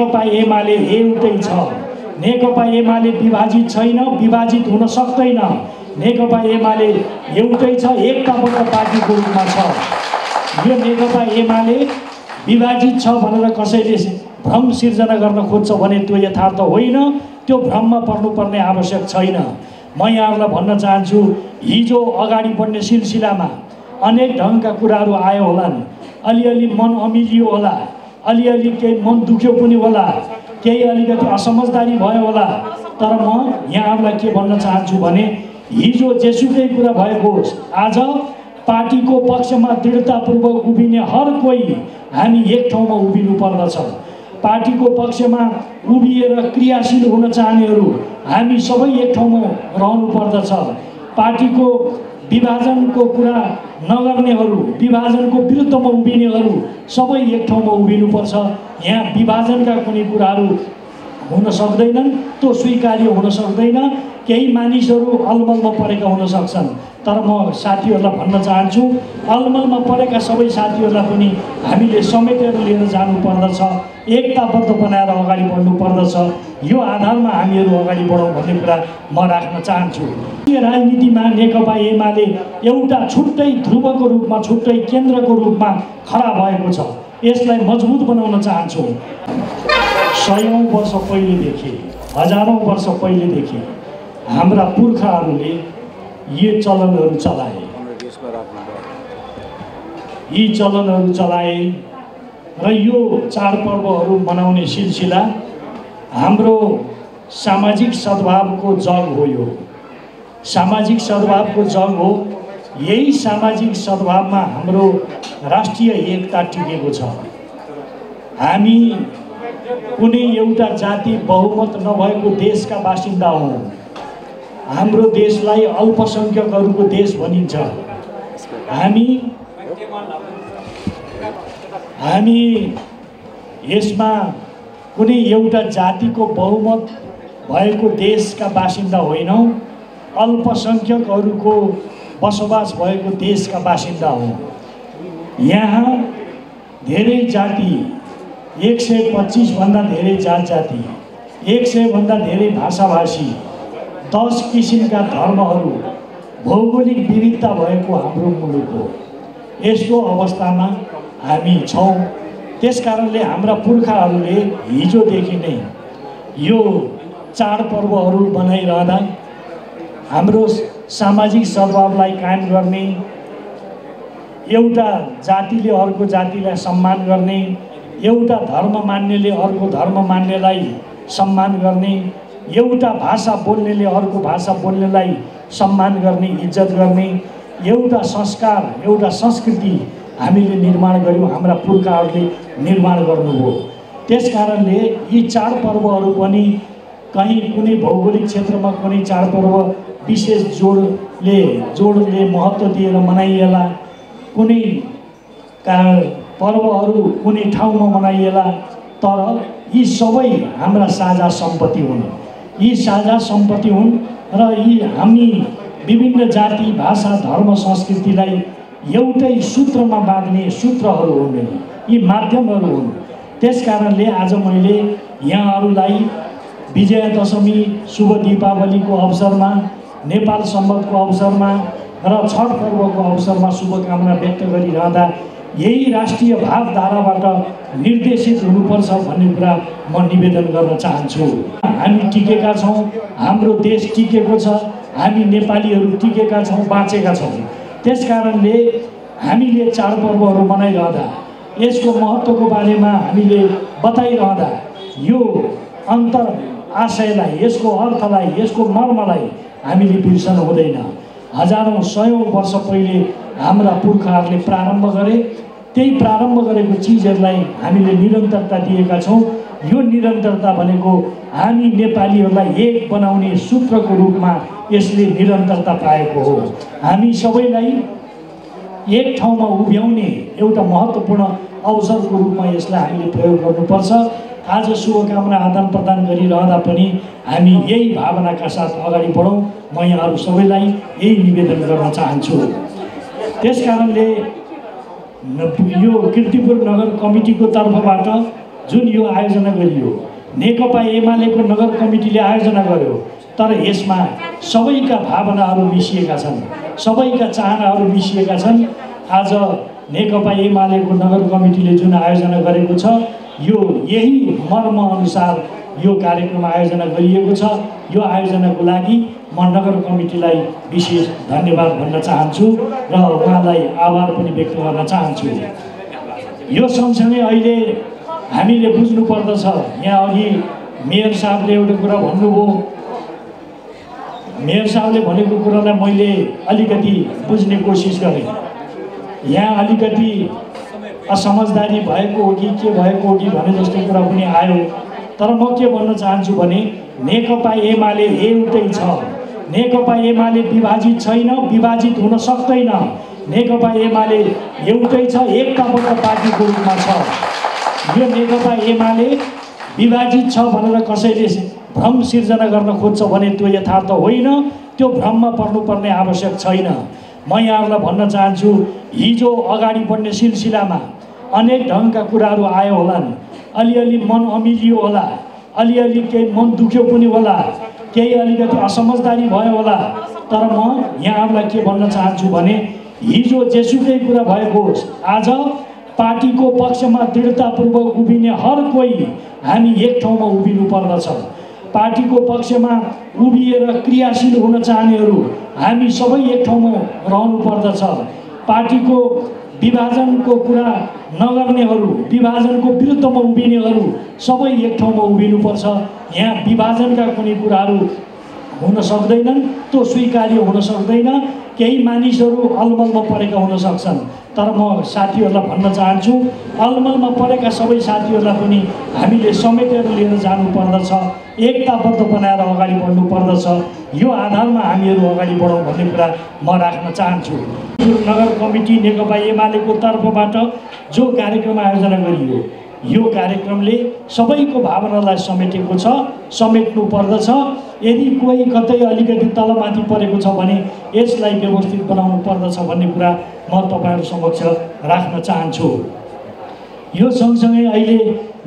नेकपा एमाले एउटै छ। नेकपा एमाले विभाजित छैन, विभाजित हुन सक्दैन। नेकपा एमाले एउटै छ, एकताबद्ध पार्टीको रूपमा छ। यो नेकपा एमाले विभाजित छ भनेर कसैले भ्रम सिर्जना गर्न खोज्छ भने त्यो यथार्थ होइन, त्यो भ्रममा पर्नुपर्ने आवश्यक छैन। म यहाँहरुलाई भन्न चाहन्छु, हिजो अगाडि बढ्ने सिलसिलामा अनेक ढङ्गका कुराहरु आयो होलान्, अलिअलि मन अमिलियो होला, अलिअलि के मन दुख्यो पनि होला, केही अलिकति असमझदारी भयो होला। तर म यहाँहरुलाई के भन्न चाहन्छु भने हिजो जेसुकै कुरा भएको होस्, आज पार्टीको पक्षमा दृढतापूर्वक उभिने हर कोही हामी एक ठाउँमा उभिनु पर्दछ। पार्टीको पक्षमा उभिएर क्रियाशील हुन चाहनेहरू हामी सबै एक ठाउँमा रहनु पर्दछ। पार्टीको विभाजनको कुरा नगर्नेहरू, विभाजनको विरुद्धमा उभिनेहरू सबै एक ठाउँमा उभिनुपर्छ। यहाँ विभाजनका कुनै कुराहरू हुन सक्दैनन्, त्यो स्वीकार्य हुन सक्दैन। केही मानिसहरू अलमलमा परेका हुन सक्छन्, तर म साथीहरूलाई भन्न चाहन्छु, अलमलमा परेका सबै साथीहरूलाई पनि हामीले समेटेर लिएर जानुपर्दछ, एकताबद्ध बनाएर अगाडि बढ्नु पर्दछ। यो आधारमा हामीहरू अगाडि बढौँ भन्ने कुरा म राख्न चाहन्छु। राजनीतिमा नेकपा एमाले एउटा छुट्टै ध्रुवको रूपमा, छुट्टै केन्द्रको रूपमा खडा भएको छ। यसलाई मजबुत बनाउन चाहन्छु। सयौं वर्ष पहिलेदेखि, हजारौं वर्ष पहिलेदेखि हाम्रा पुर्खाहरूले ये चलनहरू चलाए, यी चलनहरू चलाए र यो चाडपर्वहरू मनाउने सिलसिला हाम्रो सामाजिक सद्भावको जग हो। यो सामाजिक सद्भावको जग हो। यही सामाजिक सद्भावमा हाम्रो राष्ट्रिय एकता टिकेको छ। हामी कुनै एउटा जाति बहुमत नभएको देशका बासिन्दा हौं। हाम्रो देशलाई अल्पसंख्यकहरूको देश भनिन्छ। हामी यसमा कुनै एउटा जातिको बहुमत भएको देशका बासिन्दा होइनौं, अल्पसंख्यकहरूको बसोबास भएको देशका बासिन्दा हौं। यहाँ धेरै जाति, 125 भन्दा धेरै जात जाति, 100 भन्दा धेरै भाषाभाषी, 10 किसिमका धर्महरू, भौगोलिक विविधता भएको हाम्रो मुलुक हो। यस्तो अवस्थामा हामी छौं। त्यसकारणले हाम्रा पुर्खाहरूले हिजोदेखि नै यो चाडपर्वहरू मनाइरहँदा हाम्रो सामाजिक सद्भावलाई कायम गर्ने, एउटा जातिले अर्को जातिलाई सम्मान गर्ने, एउटा धर्म मान्नेले अर्को धर्म मान्नेलाई सम्मान गर्ने, एउटा भाषा बोल्नेले अर्को भाषा बोल्नेलाई सम्मान गर्ने, इज्जत गर्ने, एउटा संस्कार, एउटा संस्कृति हामीले निर्माण गर्यौं, हाम्रा पुर्खाहरूले निर्माण गर्नुभयो। त्यसकारणले यी चाडपर्वहरू पनि कहीं कुनै भौगोलिक क्षेत्रमा कुनै चाडपर्व विशेष जोडले महत्त्व दिएर मनाइएला, कुनै पर्वहरू कुनै ठाउँमा मनाइएला, तर यी सबै हाम्रा साझा सम्पत्ति हुन्। यी साझा सम्पत्ति हुन् र यी हामी विभिन्न जाति, भाषा, धर्म, संस्कृतिलाई एउटै सूत्रमा बाँध्ने सूत्रहरू हुन्, यी माध्यमहरू हुन्। त्यसकारणले आज मैले यहाँहरूलाई विजयादशमी, शुभ दीपावलीको अवसरमा, नेपाल सम्बन्धको अवसरमा र छठ पर्वको अवसरमा शुभकामना व्यक्त गरिरहँदा यही राष्ट्रिय भावधाराबाट निर्देशित हुनुपर्छ भन्ने कुरा म निवेदन गर्न चाहन्छु। हामी टिकेका छौं, हाम्रो देश टिकेको छ, हामी नेपालीहरू टिकेका छौं, बाँचेका छौं। त्यसकारणले हामीले चाडपर्वहरू मनाइरहँदा, यसको महत्त्वको बारेमा हामीले बताइरहँदा यो अन्तर आशयलाई, यसको अर्थलाई, यसको मर्मलाई हामीले बिर्सनु हुँदैन। हजारौं सयौं वर्ष पहिले हाम्रा पुर्खाहरूले प्रारम्भ गरे, त्यही प्रारम्भ गरेको चीजहरूलाई हामीले निरन्तरता दिएका छौं। यो निरन्तरता भनेको हामी नेपालीहरूलाई एक बनाउने सूत्रको रूपमा यसले निरन्तरता पाएको हो। हामी सबैलाई एक ठाउँमा उभ्याउने एउटा महत्त्वपूर्ण अवसरको रूपमा यसलाई हामीले प्रयोग गर्नुपर्छ। आज शुभकामना आदान प्रदान गरिरहँदा पनि हामी यही भावनाका साथ अगाडि बढौँ। म यहाँहरू सबैलाई यही निवेदन गर्न चाहन्छु। त्यसकारणले यो कीर्तिपुर नगर कमिटीको तर्फबाट जुन यो आयोजना गरियो नेकपा एमालेको नगर कमिटीले आयोजना गर्यो तर यसमा सबैका भावनाहरू मिसिएका छन्, सबैका चाहनाहरू मिसिएका छन्। आज नेकपा एमालेको नगर कमिटीले जुन आयोजना गरेको छ यो यही मर्म अनुसार यो कार्यक्रम आयोजना गरिएको छ। यो आयोजनाको लागि म नगर कमिटीलाई विशेष धन्यवाद भन्न चाहन्छु र उहाँलाई आभार पनि व्यक्त गर्न चाहन्छु। यो सँगसँगै अहिले हामीले बुझ्नु पर्दछ, यहाँ अघि मेयर साहबले एउटा कुरा भन्नुभयो, मेयर साहबले भनेको कुरालाई मैले अलिकति बुझ्ने कोसिस गरेँ। यहाँ अलिकति असमझदारी भएको हो कि के भएको हो कि भने जस्तो कुरा पनि आयो, तर म के भन्न चाहन्छु भने नेकपा एमाले एउटै छ। नेकपा एमाले विभाजित छैन, विभाजित हुन सक्दैन। नेकपा एमाले एउटै छ, एकताबद्ध पार्टीको रूपमा छ। यो नेकपा एमाले विभाजित छ भनेर कसैले भ्रम सिर्जना गर्न खोज्छ भने त्यो यथार्थ होइन, त्यो भ्रममा पर्नुपर्ने आवश्यक छैन। म यहाँहरूलाई भन्न चाहन्छु, हिजो अगाडि बढ्ने सिलसिलामा अनेक ढङ्गका कुराहरू आयो होलान्, अलिअलि मन अमिलियो होला, अलिअलि केही मन दुख्यो पनि होला, केही अलिकति असमझदारी भयो होला, तर म यहाँहरूलाई के भन्न चाहन्छु भने हिजो जेसुकै कुरा भएको होस्, आज पार्टीको पक्षमा दृढतापूर्वक उभिने हर कोही हामी एक ठाउँमा उभिनु पर्दछ। पार्टीको पक्षमा उभिएर क्रियाशील हुन चाहनेहरू हामी सबै एक ठाउँमा रहनु पर्दछ। पार्टीको विभाजनको कुरा नगर्नेहरू, विभाजनको विरुद्धमा उभिनेहरू सबै एक ठाउँमा उभिनुपर्छ। यहाँ विभाजनका कुनै कुराहरू हुन सक्दैनन्, त्यो स्वीकार्य हुन सक्दैन। केही मानिसहरू अलमलमा परेका हुन सक्छन्, तर म साथीहरूलाई भन्न चाहन्छु, अलमलमा परेका सबै साथीहरूलाई पनि हामीले समेटेर लिएर जानुपर्दछ, एकताबद्ध बनाएर अगाडि बढ्नु पर्दछ। यो आधारमा हामीहरू अगाडि बढौँ भन्ने कुरा म राख्न चाहन्छु। नगर कमिटी नेकपा एमालेको तर्फबाट जो कार्यक्रम आयोजना गरियो यो कार्यक्रमले सबैको भावनालाई समेटेको छ, समेट्नु पर्दछ। यदि कोही कतै अलिकति तलमाथि परेको छ भने यसलाई व्यवस्थित बनाउनु पर्दछ भन्ने कुरा म तपाईहरु समक्ष राख्न चाहन्छु। यो सँगसँगै अहिले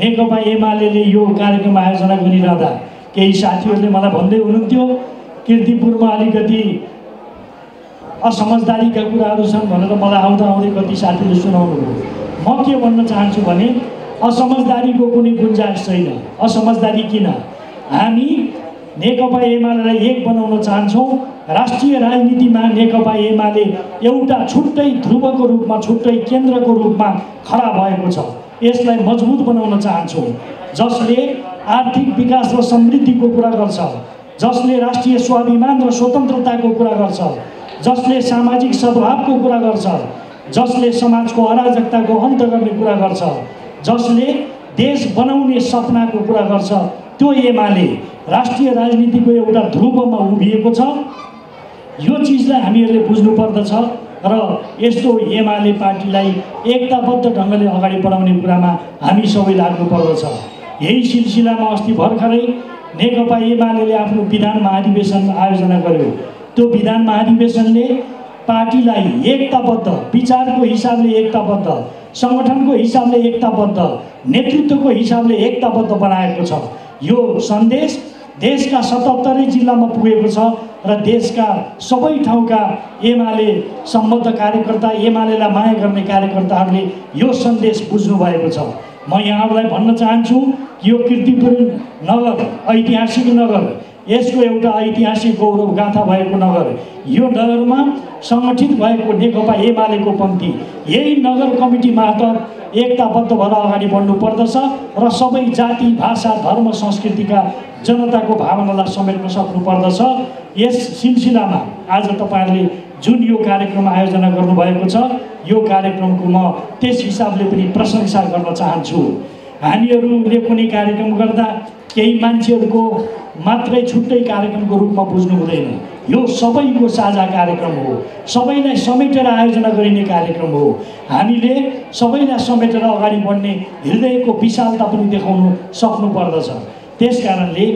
नेकपा एमालेले यो कार्यक्रम आयोजना गरिरहँदा केही साथीहरूले मलाई भन्दै हुनुहुन्थ्यो किर्तिपुरमा अलिकति असमझदारीका कुराहरू छन् भनेर मलाई आउँदा आउँदै कति साथीले सुनाउनुभयो। म के भन्न चाहन्छु भने असमझदारीको कुनै गुन्जाइस छैन। असमझदारी किन? हामी नेकपा एमालेलाई एक बनाउन चाहन्छौँ। राष्ट्रिय राजनीतिमा नेकपा एमाले एउटा छुट्टै ध्रुवको रूपमा, छुट्टै केन्द्रको रूपमा खडा भएको छ। यसलाई मजबुत बनाउन चाहन्छौँ, जसले आर्थिक विकास र समृद्धिको कुरा गर्छ, जसले राष्ट्रिय स्वाभिमान र स्वतन्त्रताको कुरा गर्छ, जसले सामाजिक सद्भावको कुरा गर्छ, जसले समाजको अराजकताको अन्त गर्ने कुरा गर्छ, जसले देश बनाउने सपनाको कुरा गर्छ। त्यो एमाले राष्ट्रिय राजनीतिको एउटा ध्रुवमा उभिएको छ। यो चिजलाई हामीहरूले बुझ्नुपर्दछ र यस्तो एमाले पार्टीलाई एकताबद्ध ढङ्गले अगाडि बढाउने कुरामा हामी सबै लाग्नुपर्दछ। यही सिलसिलामा अस्ति भर्खरै नेकपा एमाले आफ्नो विधान महाधिवेशन आयोजना गर्यो। त्यो विधान महाधिवेशनले पार्टीलाई एकताबद्ध, विचारको हिसाबले एकताबद्ध, सङ्गठनको हिसाबले एकताबद्ध, नेतृत्वको हिसाबले एकताबद्ध बनाएको छ। यो सन्देश देशका 77 जिल्लामा पुगेको छ र देशका सबै ठाउँका एमाले सम्बद्ध कार्यकर्ता, एमालेलाई माया गर्ने कार्यकर्ताहरूले यो सन्देश बुझ्नु भएको छ। म यहाँहरूलाई भन्न चाहन्छु कि यो किर्तिपुर नगर ऐतिहासिक नगर, यसको एउटा ऐतिहासिक गौरव गाथा भएको नगर, यो नगरमा सङ्गठित भएको नेकपा एमालेको पङ्क्ति यही नगर कमिटी मार्फत एकताबद्ध भएर अगाडि बढ्नु पर्दछ र सबै जाति, भाषा, धर्म, संस्कृतिका जनताको भावनालाई समेट्न सक्नु पर्दछ। यस सिलसिलामा आज तपाईहरूले जुन यो कार्यक्रम आयोजना गर्नुभएको छ यो कार्यक्रमको म त्यस हिसाबले पनि प्रशंसा गर्न चाहन्छु। हामीहरूले कुनै कार्यक्रम गर्दा केही मान्छेहरूको मात्रै छुट्टै कार्यक्रमको रूपमा बुझ्नु हुँदैन। यो सबैको साझा कार्यक्रम हो, सबैलाई समेटेर आयोजना गरिने कार्यक्रम हो। हामीले सबैलाई समेटेर अगाडि बढ्ने हृदयको विशालता पनि देखाउन सक्नुपर्दछ। त्यसकारणले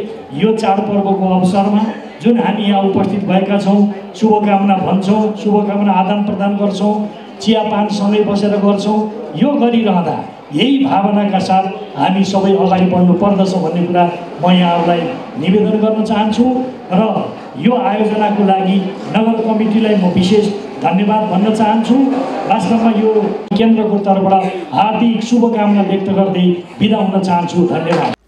यो चाडपर्वको अवसरमा जुन हामी यहाँ उपस्थित भएका छौँ, शुभकामना भन्छौँ, शुभकामना आदान प्रदान गर्छौँ, चियापान सँगै बसेर गर्छौँ। यो गरिरहँदा यही भावना का साथ हामी सबै अगाडि बढ्नु पर्दछ भन्ने कुरा म यहाँहरुलाई निवेदन गर्न चाहन्छु र यो आयोजनाको लागि नगर कमिटीलाई म विशेष धन्यवाद भन्न चाहन्छु। वास्तवमा यो केन्द्रको तर्फबाट हार्दिक शुभकामना व्यक्त गर्दै बिदा हुन चाहन्छु। धन्यवाद।